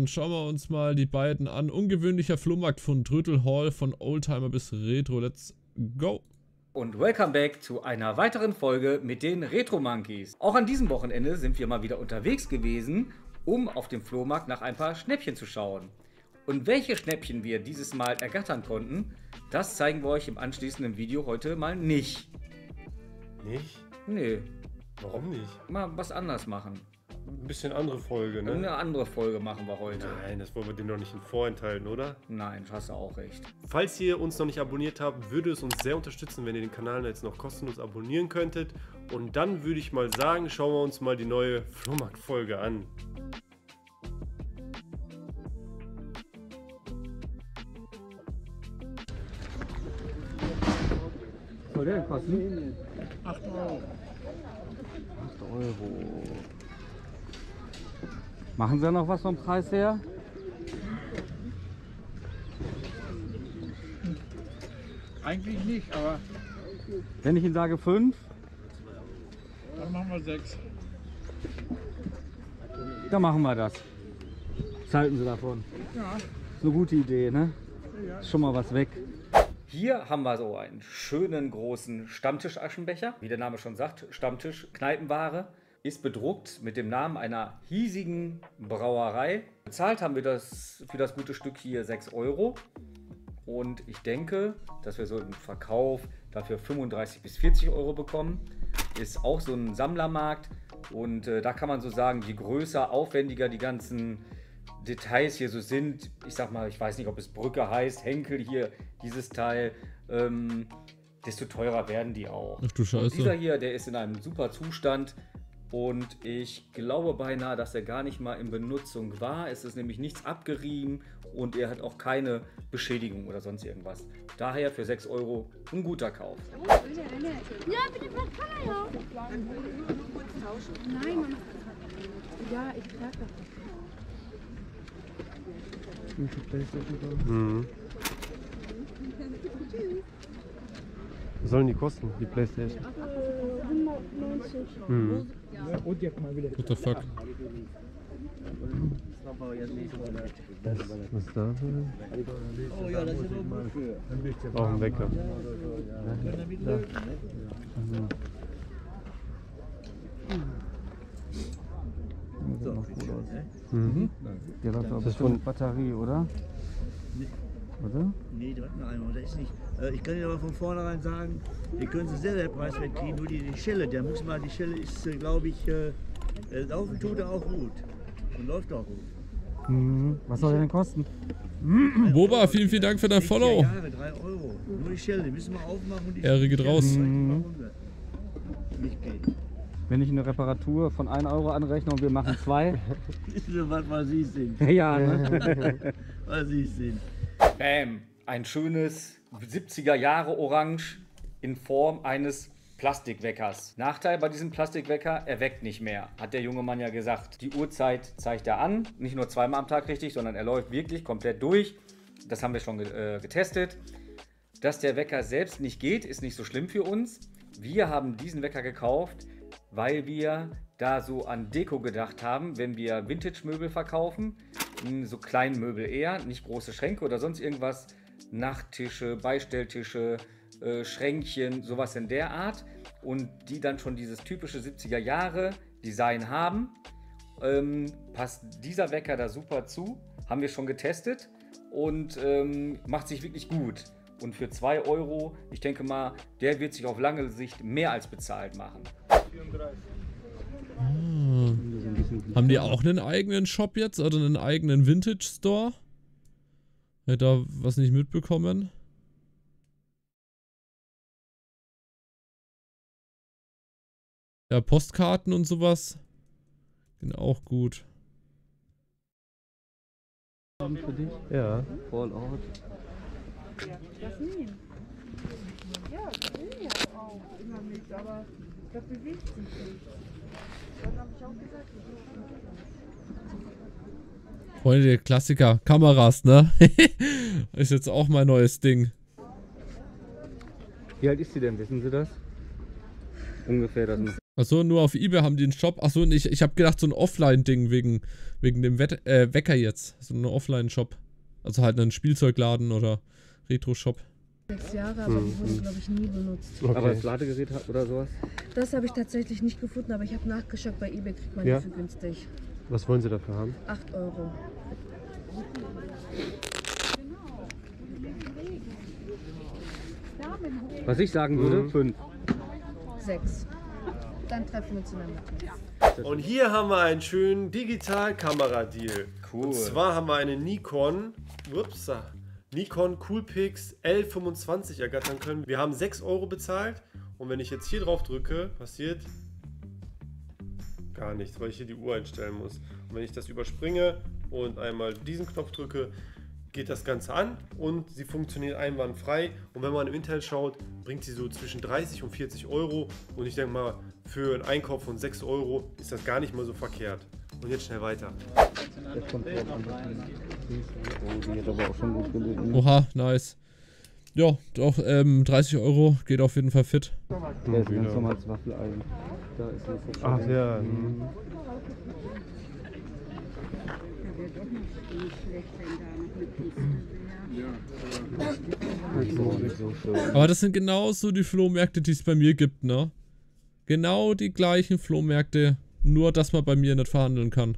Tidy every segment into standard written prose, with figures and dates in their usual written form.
Dann schauen wir uns mal die beiden an. Ungewöhnlicher Flohmarkt von Trödel Hall, von Oldtimer bis Retro. Let's go! Und welcome back zu einer weiteren Folge mit den Retro Monkeys. Auch an diesem Wochenende sind wir mal wieder unterwegs gewesen, um auf dem Flohmarkt nach ein paar Schnäppchen zu schauen. Und welche Schnäppchen wir dieses Mal ergattern konnten, das zeigen wir euch im anschließenden Video heute mal nicht. Nicht? Nee. Warum nicht? Mal was anders machen. Ein bisschen andere Folge, ne? Eine andere Folge machen wir heute. Nein, das wollen wir dem noch nicht vorenthalten, oder? Nein, hast du auch recht. Falls ihr uns noch nicht abonniert habt, würde es uns sehr unterstützen, wenn ihr den Kanal jetzt noch kostenlos abonnieren könntet. Und dann würde ich mal sagen, schauen wir uns mal die neue Flohmarkt-Folge an. Was soll der denn kosten? 8 Euro. 8 Euro. Machen Sie noch was vom Preis her? Eigentlich nicht, aber... Wenn ich Ihnen sage 5? Dann machen wir 6. Dann machen wir das. Was halten Sie davon? Ja. Ist eine gute Idee, ne? Ja. Ist schon mal was weg. Hier haben wir so einen schönen großen Stammtisch-Aschenbecher. Wie der Name schon sagt, Stammtisch-Kneipenware. Ist bedruckt mit dem Namen einer hiesigen Brauerei. Bezahlt haben wir das für das gute Stück hier 6 Euro. Und ich denke, dass wir so im Verkauf dafür 35 bis 40 Euro bekommen. Ist auch so ein Sammlermarkt. Und da kann man so sagen, je größer, aufwendiger die ganzen Details hier so sind. Ich sag mal, ich weiß nicht, ob es Brücke heißt, Henkel hier, dieses Teil. Desto teurer werden die auch. Ach du Scheiße. Und dieser hier, der ist in einem super Zustand. Und ich glaube beinahe, dass er gar nicht mal in Benutzung war. Es ist nämlich nichts abgerieben und er hat auch keine Beschädigung oder sonst irgendwas. Daher für 6 Euro ein guter Kauf. Ja, bitte, was kann er ja? Dann würde ich nur kurz tauschen. Nein, Mama. Ja, ich sag das. Mhm. Was sollen die kosten, die Playstation? 190. Mhm. What the fuck? Was ist da? Oh ja, das ist auch oh, ein Wecker. Ja. Also. So. Mhm. Der hat aber schon Batterie, oder? Oder? Nee, direkt noch einmal, oder ist nicht. Ich kann Ihnen aber von vornherein sagen, wir können sie sehr, sehr preiswert kriegen, nur die Schelle, der muss mal, die Schelle ist, glaube ich, laufen tut er auch gut und läuft auch gut. Mhm. Was soll der denn kosten? Boba, vielen, vielen Dank für dein Follow. 3 Euro, nur die Schelle, die müssen wir aufmachen und die Ehre geht raus. Mhm. Nicht geht. Wenn ich eine Reparatur von 1 Euro anrechne und wir machen 2. Was mal süß sind. Ja, ne? Was süß sind. Bam, ein schönes 70er Jahre Orange in Form eines Plastikweckers. Nachteil bei diesem Plastikwecker, er weckt nicht mehr, hat der junge Mann ja gesagt. Die Uhrzeit zeigt er an, nicht nur zweimal am Tag richtig, sondern er läuft wirklich komplett durch. Das haben wir schon getestet. Dass der Wecker selbst nicht geht, ist nicht so schlimm für uns. Wir haben diesen Wecker gekauft, weil wir da so an Deko gedacht haben, wenn wir Vintage-Möbel verkaufen. So kleine Möbel eher, nicht große Schränke oder sonst irgendwas. Nachttische, Beistelltische, Schränkchen, sowas in der Art. Und die dann schon dieses typische 70er Jahre Design haben. Passt dieser Wecker da super zu. Haben wir schon getestet und macht sich wirklich gut. Und für 2 Euro, ich denke mal, der wird sich auf lange Sicht mehr als bezahlt machen. 34. Haben die auch einen eigenen Shop jetzt oder einen eigenen Vintage Store? Hätte da was nicht mitbekommen? Ja, Postkarten und sowas. Gehen auch gut. Für dich? Ja. Fallout. Ja, das will ich ja auch immer mit, aber das bewegt sich nicht. Freunde, der Klassiker. Kameras, ne? Ist jetzt auch mein neues Ding. Wie alt ist sie denn? Wissen Sie das? Ungefähr das. Achso, nur auf eBay haben die einen Shop. Achso, und ich habe gedacht, so ein Offline-Ding wegen dem Wecker jetzt. So ein Offline-Shop. Also halt einen Spielzeugladen oder Retro-Shop. 6 Jahre, aber die wurden, glaube ich, nie benutzt. Okay. Aber das Ladegerät oder sowas? Das habe ich tatsächlich nicht gefunden, aber ich habe nachgeschaut. Bei eBay kriegt man die für günstig. Was wollen Sie dafür haben? 8 Euro. Was ich sagen würde, 5. 6. Dann treffen wir uns zueinander. Und hier haben wir einen schönen Digitalkamera-Deal. Cool. Und zwar haben wir eine Nikon Coolpix L25 ergattern können. Wir haben 6 Euro bezahlt und wenn ich jetzt hier drauf drücke, passiert gar nichts, weil ich hier die Uhr einstellen muss. Und wenn ich das überspringe und einmal diesen Knopf drücke, geht das Ganze an und sie funktioniert einwandfrei. Und wenn man im Internet schaut, bringt sie so zwischen 30 und 40 Euro. Und ich denke mal, für einen Einkauf von 6 Euro ist das gar nicht mal so verkehrt. Und jetzt schnell weiter. Oha, nice. Ja, doch, 30 Euro geht auf jeden Fall fit. Der ist ganz normal als Waffelei. Ach ja. Aber das sind genauso die Flohmärkte, die es bei mir gibt, ne? Genau die gleichen Flohmärkte, nur dass man bei mir nicht verhandeln kann.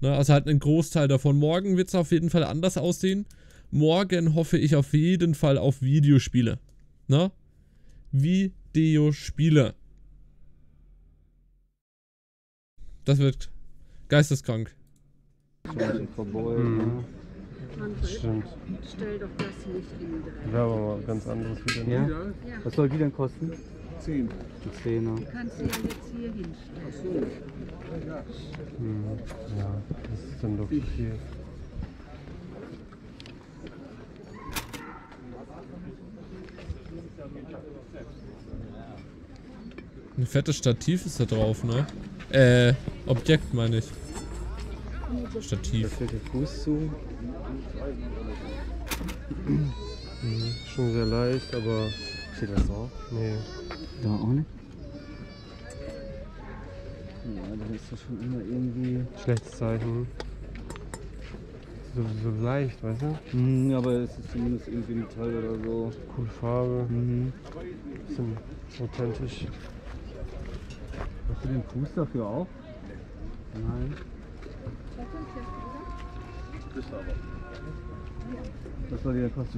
Ne? Also halt einen Großteil davon. Morgen wird es auf jeden Fall anders aussehen. Morgen hoffe ich auf jeden Fall auf Videospiele. Ne? Videospiele. Das wird geisteskrank. Stimmt. Stell doch das nicht in den Dreck. Ja, aber ganz anderes wieder. Ja? Ja. Was soll die denn kosten? 10. Die 10er. Die kannst du ja jetzt hier hinstellen. Ach so. Ja. Ja, das ist dann doch viel. Ein fettes Stativ ist da drauf, ne? Objekt meine ich. Stativ. Da fällt der Fuß zu. Schon sehr leicht, aber. Steht das drauf? Nee. Da auch nicht? Ja, das ist doch schon immer irgendwie. Schlechtes Zeichen. So leicht, weißt du? Mhm, aber es ist zumindest irgendwie Metall oder so. Coole Farbe. Mhm. Bisschen authentisch. Hast du den Fuß dafür auch? Nein. Das war die Kosten.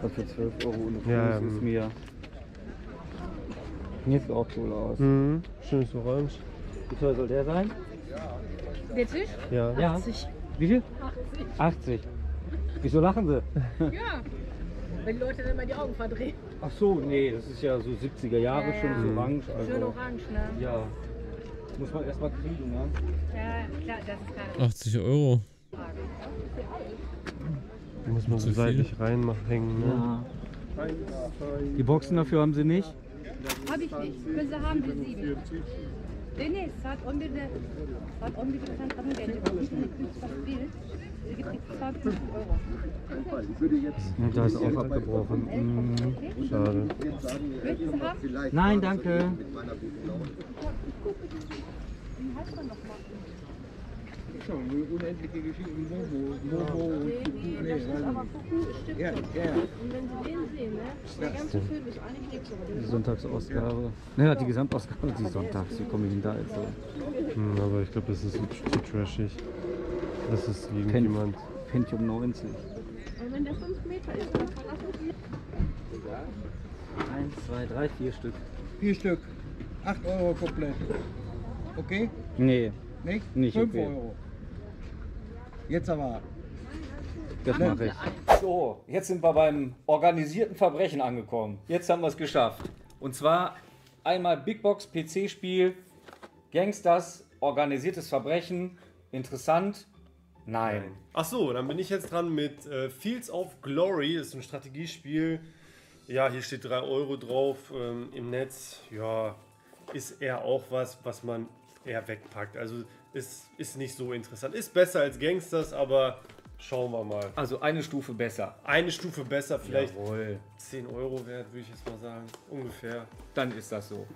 Das für 12 Euro ohne Fuß ist mir. Mir sieht auch cool aus. Mhm. Schönes Orange. Wie teuer soll der sein? 40? Ja. 80. Wie viel? 80. Wieso lachen Sie? Ja. Wenn die Leute dann mal die Augen verdrehen. Ach so, nee, das ist ja so 70er Jahre schon so orange. Also, schön orange, ne? Ja. Muss man erstmal kriegen, ne? Ja, klar, das ist klar. 80 Euro. Da muss man so seitlich reinmachen, ne? Ja. Die Boxen dafür haben Sie nicht? Hab ich nicht. Können Sie haben, wir 7. Dennis, hat unbedingt an der Boxen. Ja, da ist auch abgebrochen. Schade. Nein, danke. Unendliche Geschichten. Die Sonntagsausgabe. Naja, die Gesamtausgabe, die sonntags. Wie komme ich denn da jetzt so? Aber ich glaube, das ist zu trashig. Das ist irgendjemand. Pentium 90. Und wenn der 5 Meter ist, dann verlassen wir. 1, 2, 3, 4 Stück. 4 Stück. 8 Euro komplett. Okay? Nee. Nicht? Nicht 5 okay. Euro. Jetzt aber. Das mache ich. So, jetzt sind wir beim organisierten Verbrechen angekommen. Jetzt haben wir es geschafft. Und zwar einmal Big Box PC-Spiel, Gangsters, organisiertes Verbrechen. Interessant. Nein. Ach so, dann bin ich jetzt dran mit Fields of Glory, das ist ein Strategiespiel. Ja, hier steht 3 Euro drauf im Netz. Ja, ist eher auch was man eher wegpackt. Also ist nicht so interessant. Ist besser als Gangsters, aber schauen wir mal. Also eine Stufe besser. Eine Stufe besser, vielleicht 10 Euro wert, würde ich jetzt mal sagen. Ungefähr. Dann ist das so.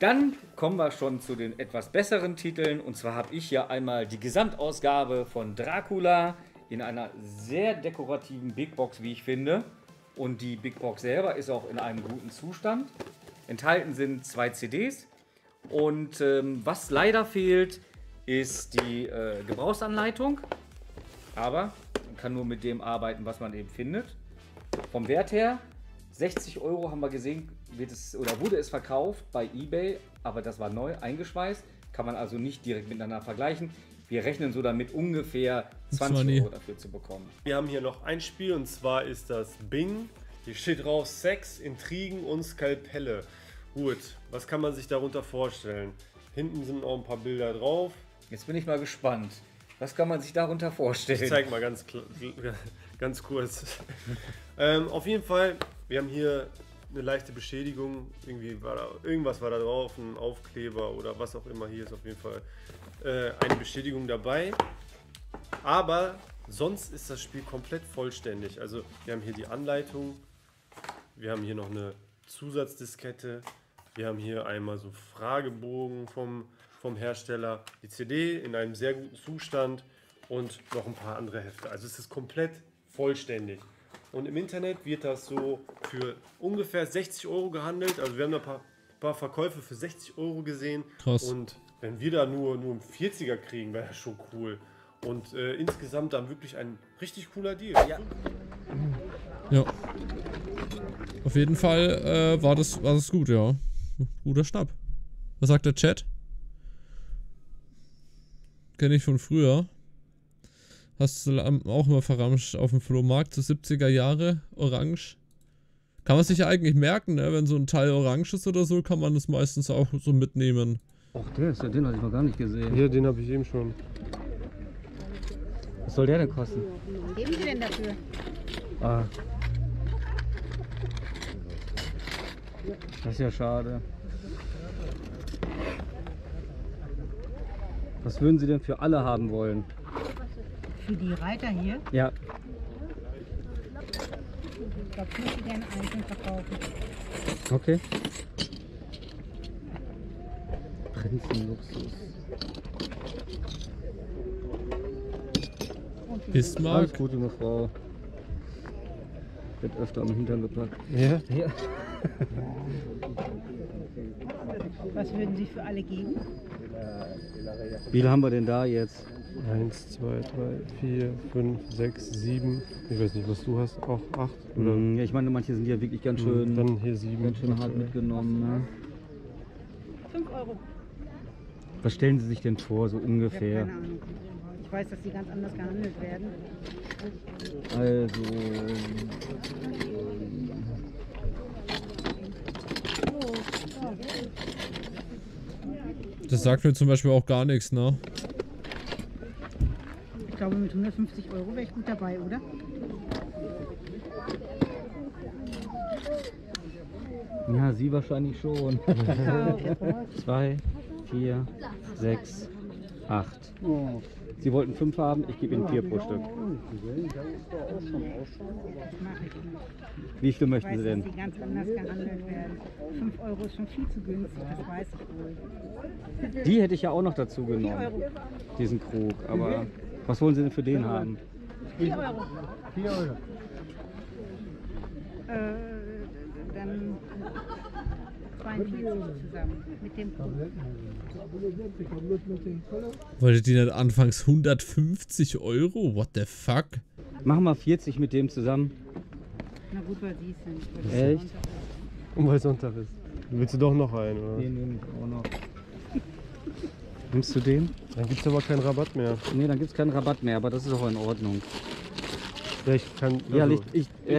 Dann kommen wir schon zu den etwas besseren Titeln. Und zwar habe ich hier einmal die Gesamtausgabe von Dracula in einer sehr dekorativen Big Box, wie ich finde. Und die Big Box selber ist auch in einem guten Zustand. Enthalten sind 2 CDs. Und was leider fehlt, ist die Gebrauchsanleitung. Aber man kann nur mit dem arbeiten, was man eben findet. Vom Wert her, 60 Euro haben wir gesehen, wurde es verkauft bei eBay, aber das war neu eingeschweißt, kann man also nicht direkt miteinander vergleichen. Wir rechnen so damit, ungefähr 20 Euro dafür zu bekommen. Wir haben hier noch ein Spiel, und zwar ist das Bing. Hier steht drauf Sex, Intrigen und Skalpelle. Gut, was kann man sich darunter vorstellen? Hinten sind auch ein paar Bilder drauf. Jetzt bin ich mal gespannt. Was kann man sich darunter vorstellen? Ich zeig mal ganz kurz. Auf jeden Fall, wir haben hier eine leichte Beschädigung. Irgendwas war da drauf, ein Aufkleber oder was auch immer. Hier ist auf jeden Fall eine Beschädigung dabei. Aber sonst ist das Spiel komplett vollständig. Also wir haben hier die Anleitung, wir haben hier noch eine Zusatzdiskette, wir haben hier einmal so Fragebogen vom Hersteller, die CD in einem sehr guten Zustand und noch ein paar andere Hefte. Also es ist komplett vollständig. Und im Internet wird das so für ungefähr 60 Euro gehandelt. Also wir haben da ein paar Verkäufe für 60 Euro gesehen. Krass. Und wenn wir da nur einen 40er kriegen, wäre das schon cool. Und insgesamt dann wirklich ein richtig cooler Deal. Ja. Ja. Auf jeden Fall war das gut, ja. Guter Schnapp. Was sagt der Chat? Kenne ich von früher. Hast du auch mal verramscht auf dem Flohmarkt zu 70er Jahre, orange. Kann man sich ja eigentlich merken, ne? Wenn so ein Teil orange ist oder so, kann man das meistens auch so mitnehmen. Ach, der ist ja, den hatte ich noch gar nicht gesehen. Hier, den habe ich eben schon. Was soll der denn kosten? Was geben Sie denn dafür? Ah. Das ist ja schade. Was würden Sie denn für alle haben wollen? Für die Reiter hier? Ja. Da würde ich gerne einzeln verkaufen. Okay. Prinzenluxus. Bismarck. Alles gut, junge Frau. Wird öfter am Hintern gepackt. Ja? Ja. Was würden Sie für alle geben? Wie viel haben wir denn da jetzt? 1, 2, 3, 4, 5, 6, 7. Ich weiß nicht, was du hast. Auch 8? Oder? Ja, ich meine, manche sind ja wirklich ganz schön, dann hier 7. Ganz schön hart mitgenommen. Ne? 5 Euro. Was stellen Sie sich denn vor, so ungefähr? Ich hab keine Ahnung. Ich weiß, dass die ganz anders gehandelt werden. Also. Das sagt mir zum Beispiel auch gar nichts, ne? Ich glaube, mit 150 Euro wäre ich gut dabei, oder? Ja, Sie wahrscheinlich schon. 2, 4, 6, 8. Sie wollten 5 haben, ich gebe Ihnen 4 pro Stück. Wie viel möchten Sie denn? Ich weiß, dass die ganz anders gehandelt werden. 5 Euro ist schon viel zu günstig, das weiß ich wohl. Die hätte ich ja auch noch dazu genommen, diesen Krug. Aber was wollen Sie denn für den haben? 4 Euro. 4 Euro. Dann 42 zusammen mit dem Krug. Wolltet ihr dann anfangs 150 Euro? What the fuck? Machen wir 40 mit dem zusammen. Na gut, weil die sind. Echt? Und weil Sonntag ist. Willst du doch noch einen, oder? Den nehme ich auch noch. Nimmst du den? Dann gibt es aber keinen Rabatt mehr. Nee, dann gibt es keinen Rabatt mehr, aber das ist auch in Ordnung. Ja, ich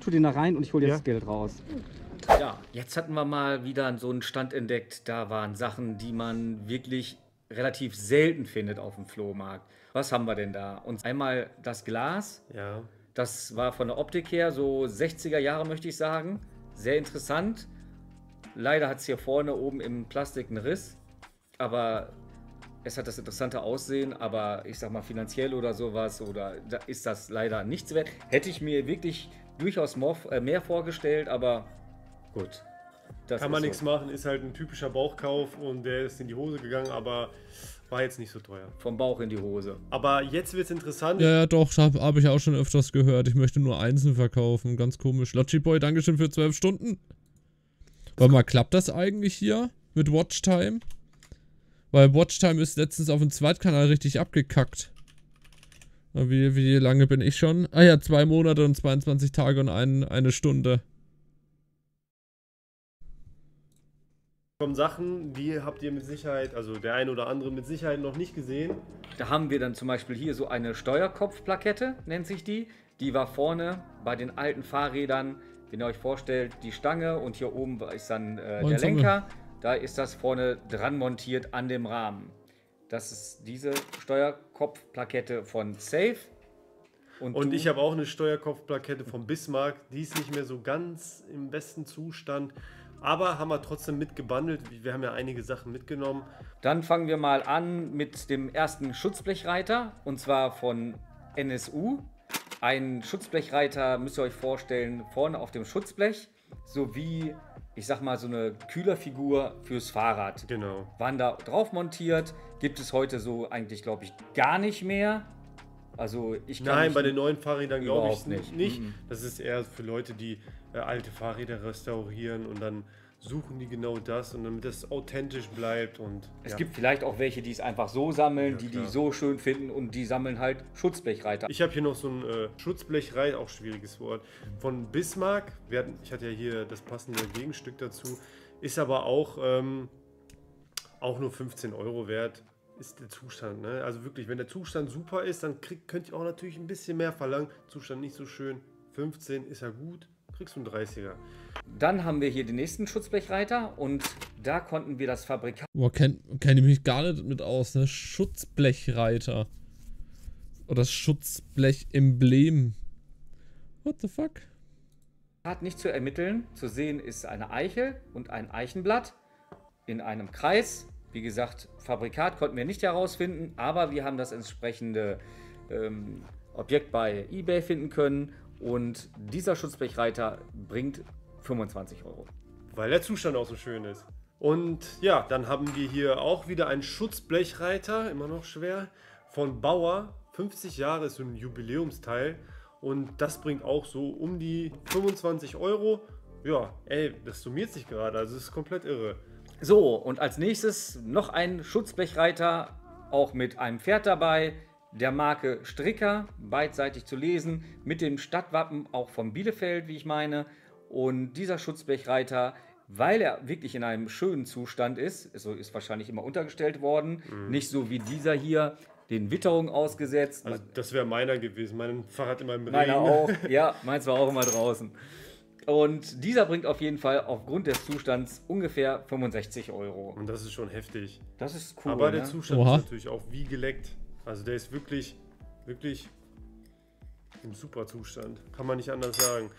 tu den da rein und ich hole jetzt das Geld raus. Ja, jetzt hatten wir mal wieder so einen Stand entdeckt, da waren Sachen, die man wirklich relativ selten findet auf dem Flohmarkt. Was haben wir denn da? Und einmal das Glas, ja. Das war von der Optik her so 60er Jahre, möchte ich sagen. Sehr interessant. Leider hat es hier vorne oben im Plastik einen Riss, aber es hat das interessante Aussehen, aber ich sag mal finanziell oder sowas, oder da ist das leider nichts wert. Hätte ich mir wirklich durchaus mehr vorgestellt, aber... Gut, Das kann man nichts machen, ist halt ein typischer Bauchkauf und der ist in die Hose gegangen, aber war jetzt nicht so teuer. Vom Bauch in die Hose. Aber jetzt wird es interessant. Ja, doch, habe ich auch schon öfters gehört. Ich möchte nur einzeln verkaufen, ganz komisch. Lodgy Boy, Dankeschön für 12 Stunden. Warte mal, klappt das eigentlich hier mit Watchtime? Weil Watchtime ist letztens auf dem Zweitkanal richtig abgekackt. Wie lange bin ich schon? Ah ja, 2 Monate und 22 Tage und eine Stunde. Sachen, die habt ihr mit Sicherheit, also der ein oder andere mit Sicherheit noch nicht gesehen. Da haben wir dann zum Beispiel hier so eine Steuerkopfplakette, nennt sich die. Die war vorne bei den alten Fahrrädern, wenn ihr euch vorstellt, die Stange und hier oben ist dann der Lenker. Da ist das vorne dran montiert an dem Rahmen. Das ist diese Steuerkopfplakette von Safe. Und ich habe auch eine Steuerkopfplakette von Bismarck. Die ist nicht mehr so ganz im besten Zustand. Aber haben wir trotzdem mitgebundelt. Wir haben ja einige Sachen mitgenommen. Dann fangen wir mal an mit dem ersten Schutzblechreiter. Und zwar von NSU. Ein Schutzblechreiter müsst ihr euch vorstellen, vorne auf dem Schutzblech. Sowie, ich sag mal, so eine Kühlerfigur fürs Fahrrad. Genau. Waren da drauf montiert. Gibt es heute so eigentlich, glaube ich, gar nicht mehr. Also ich kann Nein, bei den neuen Fahrrädern glaube ich nicht. Mhm. Das ist eher für Leute, die alte Fahrräder restaurieren und dann suchen die genau das und damit das authentisch bleibt. Und es gibt vielleicht auch welche, die es einfach so sammeln, ja, die so schön finden und die sammeln halt Schutzblechreiter. Ich habe hier noch so ein Schutzblechreiter, auch schwieriges Wort, von Bismarck. Ich hatte ja hier das passende Gegenstück dazu. Ist aber auch nur 15 Euro wert. Ist der Zustand, ne? Also wirklich, wenn der Zustand super ist, dann könnt ihr auch natürlich ein bisschen mehr verlangen. Zustand nicht so schön, 15 ist ja gut, kriegst du einen 30er. Dann haben wir hier den nächsten Schutzblechreiter und da konnten wir das Fabrikat... Boah, kenne ich mich gar nicht mit aus, ne? Schutzblechreiter. Oder Schutzblechem-Emblem. What the fuck? Hat nicht zu ermitteln. Zu sehen ist eine Eiche und ein Eichenblatt in einem Kreis. Wie gesagt, Fabrikat konnten wir nicht herausfinden, aber wir haben das entsprechende Objekt bei eBay finden können und dieser Schutzblechreiter bringt 25 Euro. Weil der Zustand auch so schön ist. Und ja, dann haben wir hier auch wieder einen Schutzblechreiter, immer noch schwer, von Bauer. 50 Jahre ist so ein Jubiläumsteil und das bringt auch so um die 25 Euro. Ja, ey, das summiert sich gerade, also es ist komplett irre. So, und als nächstes noch ein Schutzblechreiter, auch mit einem Pferd dabei, der Marke Stricker, beidseitig zu lesen, mit dem Stadtwappen auch von Bielefeld, wie ich meine. Und dieser Schutzblechreiter, weil er wirklich in einem schönen Zustand ist, so ist wahrscheinlich immer untergestellt worden, nicht so wie dieser hier, den Witterungen ausgesetzt. Also das wäre meiner gewesen, mein Fahrrad immer im Regen. Meiner auch, ja, meins war auch immer draußen. Und dieser bringt auf jeden Fall aufgrund des Zustands ungefähr 65 Euro. Und das ist schon heftig. Das ist cool. Aber der Zustand ist natürlich auch wie geleckt. Also der ist wirklich, wirklich im super Zustand. Kann man nicht anders sagen.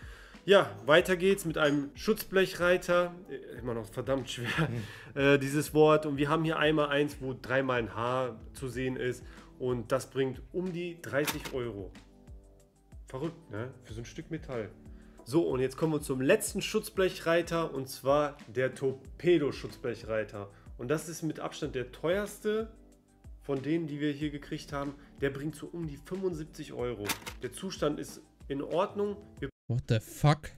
Ja, weiter geht's mit einem Schutzblechreiter. Immer noch verdammt schwer, dieses Wort. Und wir haben hier einmal eins, wo dreimal ein H zu sehen ist. Und das bringt um die 30 Euro. Verrückt, ne? Für so ein Stück Metall. So, und jetzt kommen wir zum letzten Schutzblechreiter und zwar der Torpedo-Schutzblechreiter. Und das ist mit Abstand der teuerste von denen, die wir hier gekriegt haben. Der bringt so um die 75 Euro. Der Zustand ist in Ordnung. Wir What the fuck?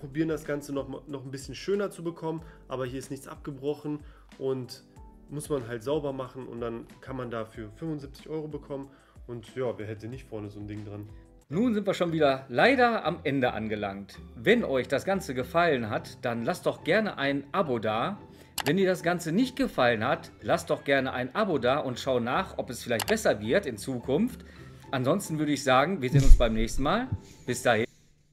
Probieren das Ganze noch ein bisschen schöner zu bekommen, aber hier ist nichts abgebrochen und muss man halt sauber machen und dann kann man dafür 75 Euro bekommen. Und ja, wer hätte nicht vorne so ein Ding dran? Nun sind wir schon wieder leider am Ende angelangt. Wenn euch das Ganze gefallen hat, dann lasst doch gerne ein Abo da. Wenn dir das Ganze nicht gefallen hat, lasst doch gerne ein Abo da und schau nach, ob es vielleicht besser wird in Zukunft. Ansonsten würde ich sagen, wir sehen uns beim nächsten Mal. Bis dahin.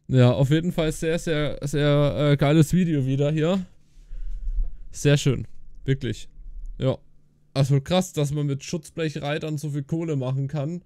Ja, auf jeden Fall sehr, sehr, sehr geiles Video wieder hier. Sehr schön, wirklich. Ja, also krass, dass man mit Schutzblechreitern so viel Kohle machen kann.